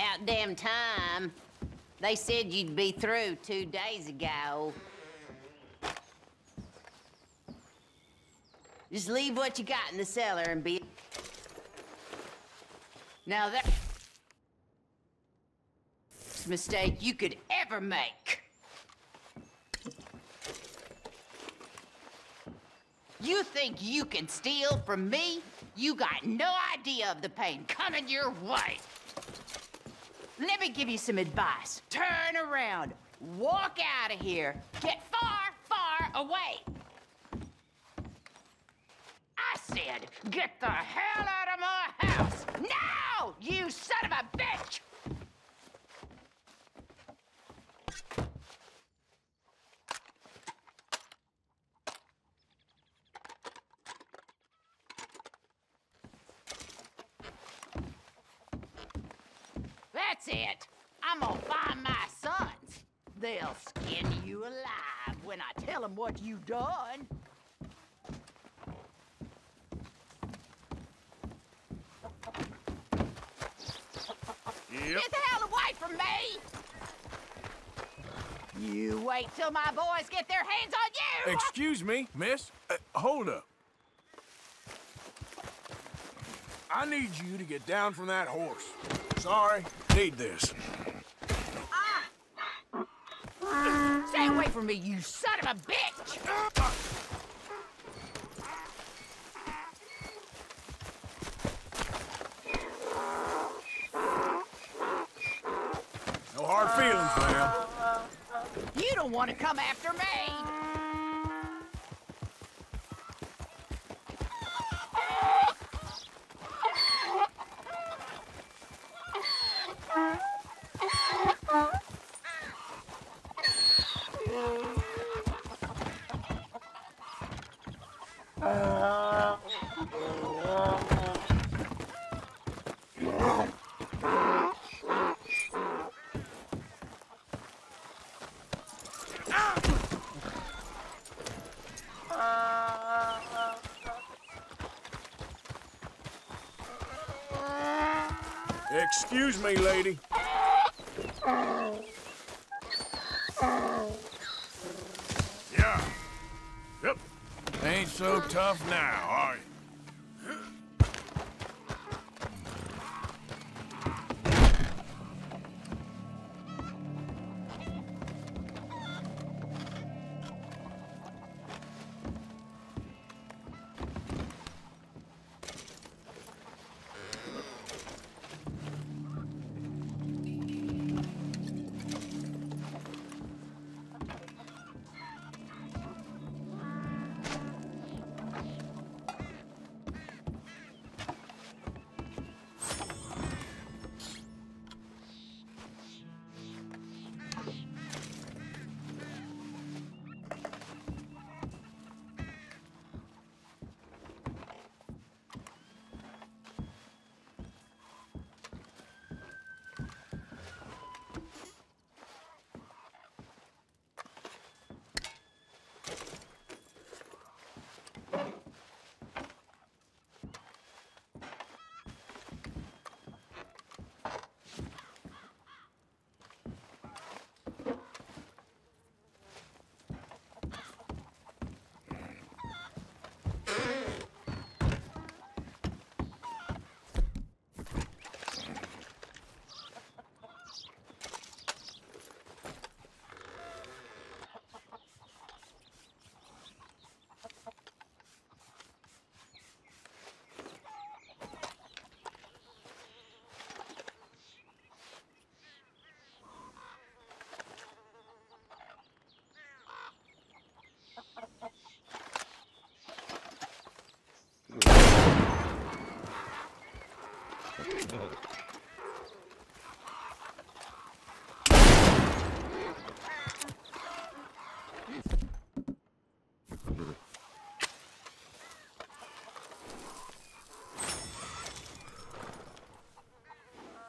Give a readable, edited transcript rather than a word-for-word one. About damn time. They said you'd be through 2 days ago. Just leave what you got in the cellar and be... Now that's the worst mistake you could ever make. You think you can steal from me? You got no idea of the pain coming your way. Let me give you some advice. Turn around, walk out of here, get far, far away. I said, get the hell out of my house! Now, you son of a bitch! That's it. I'm gonna find my sons. They'll skin you alive when I tell them what you've done. Yep. Get the hell away from me! You wait till my boys get their hands on you! Excuse me, miss. Hold up. I need you to get down from that horse. Sorry, need this. Stay away from me, you son of a bitch! No hard feelings, ma'am. You don't want to come after me! Excuse me, lady. Yeah. Yep. Ain't so tough now, are you?